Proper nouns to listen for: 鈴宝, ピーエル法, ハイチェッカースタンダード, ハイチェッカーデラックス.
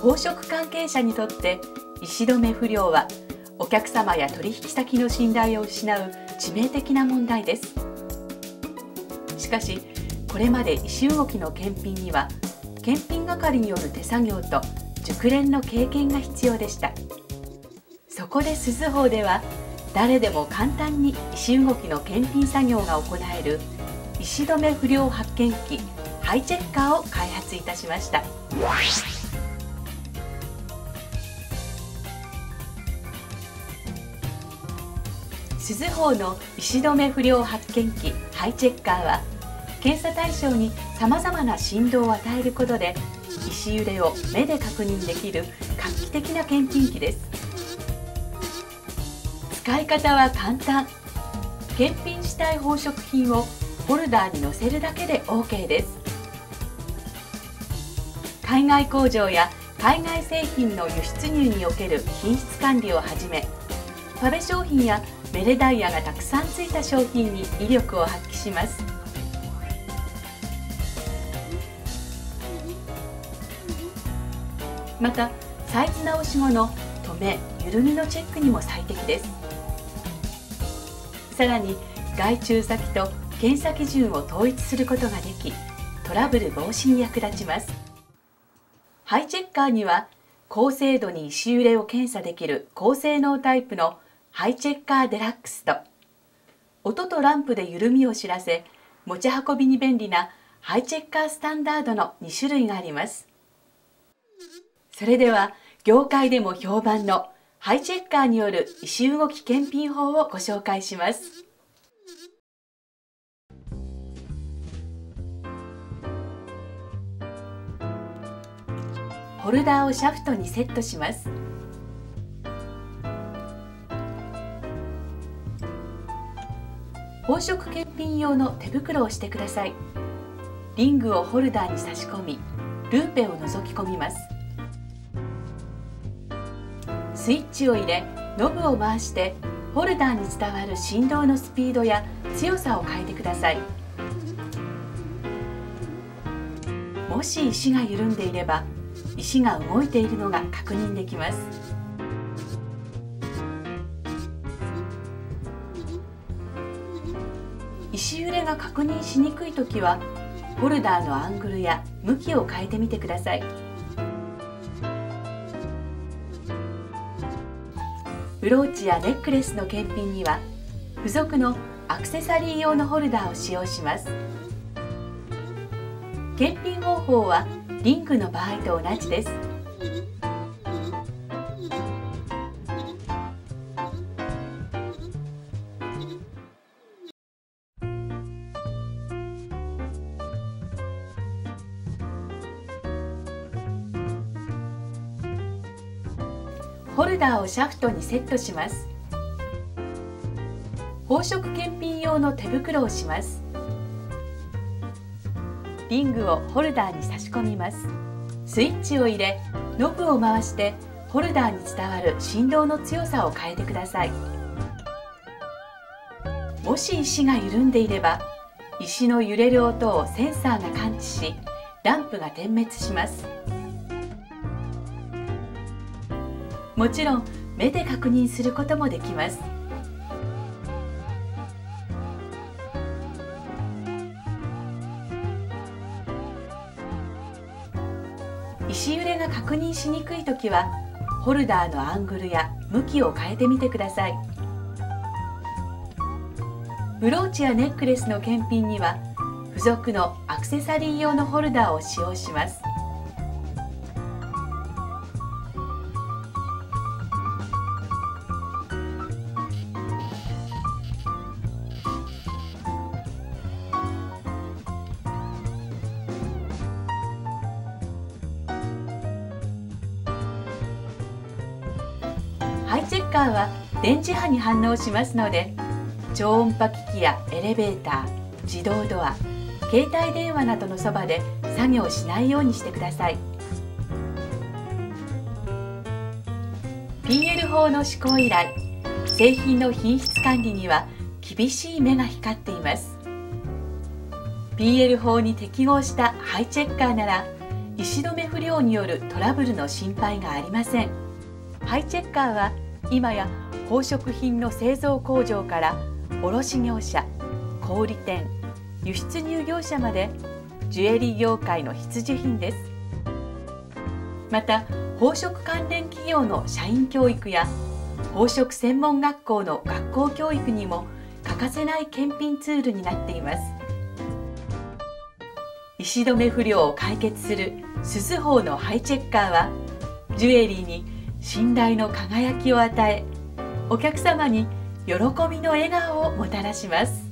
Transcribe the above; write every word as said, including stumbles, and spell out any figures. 宝飾関係者にとって石留不良はお客様や取引先の信頼を失う致命的な問題です。しかしこれまで石動きの検品には検品係による手作業と熟練の経験が必要でした。そこで鈴宝では誰でも簡単に石動きの検品作業が行える石留不良発見機ハイチェッカーを開発いたしました。鈴宝の石留不良発見機ハイチェッカーは検査対象にさまざまな振動を与えることで石揺れを目で確認できる画期的な検品機です。使い方は簡単。検品したい宝飾品をホルダーに載せるだけで オーケー です。海外工場や海外製品の輸出入における品質管理をはじめ、壁商品やメレダイヤがたくさんついた商品に威力を発揮します。また、サイズ直し後の止め・緩みのチェックにも最適です。さらに、外注先と検査基準を統一することができ、トラブル防止に役立ちます。ハイチェッカーには、高精度に石揺れを検査できる高性能タイプのハイチェッカーデラックスと、音とランプで緩みを知らせ、持ち運びに便利なハイチェッカースタンダードのに種類があります。それでは、業界でも評判のハイチェッカーによる石動き検品法をご紹介します。ホルダーをシャフトにセットします。宝飾検品用の手袋をしてください。リングをホルダーに差し込み、ルーペを覗き込みます。スイッチを入れ、ノブを回して、ホルダーに伝わる振動のスピードや強さを変えてください。もし石が緩んでいれば、石が動いているのが確認できます。石揺れが確認しにくいときは、ホルダーのアングルや向きを変えてみてください。ブローチやネックレスの検品には、付属のアクセサリー用のホルダーを使用します。検品方法は、リングの場合と同じです。ホルダーをシャフトにセットします。宝飾検品用の手袋をします。リングをホルダーに差し込みます。スイッチを入れ、ノブを回してホルダーに伝わる振動の強さを変えてください。もし石が緩んでいれば、石の揺れる音をセンサーが感知し、ランプが点滅します。もちろん目で確認することもできます。石揺れが確認しにくいときは、ホルダーのアングルや向きを変えてみてください。ブローチやネックレスの検品には、付属のアクセサリー用のホルダーを使用します。ハイチェッカーは電磁波に反応しますので、超音波機器やエレベーター、自動ドア、携帯電話などのそばで作業しないようにしてください。ピーエル 法の施行以来、製品の品質管理には厳しい目が光っています。ピーエル 法に適合したハイチェッカーなら、石留不良によるトラブルの心配がありません。ハイチェッカーは今や宝飾品の製造工場から卸業者、小売店、輸出入業者までジュエリー業界の必需品です。また宝飾関連企業の社員教育や宝飾専門学校の学校教育にも欠かせない検品ツールになっています。石留不良を解決する鈴宝のハイチェッカーはジュエリーに信頼の輝きを与え、お客様に喜びの笑顔をもたらします。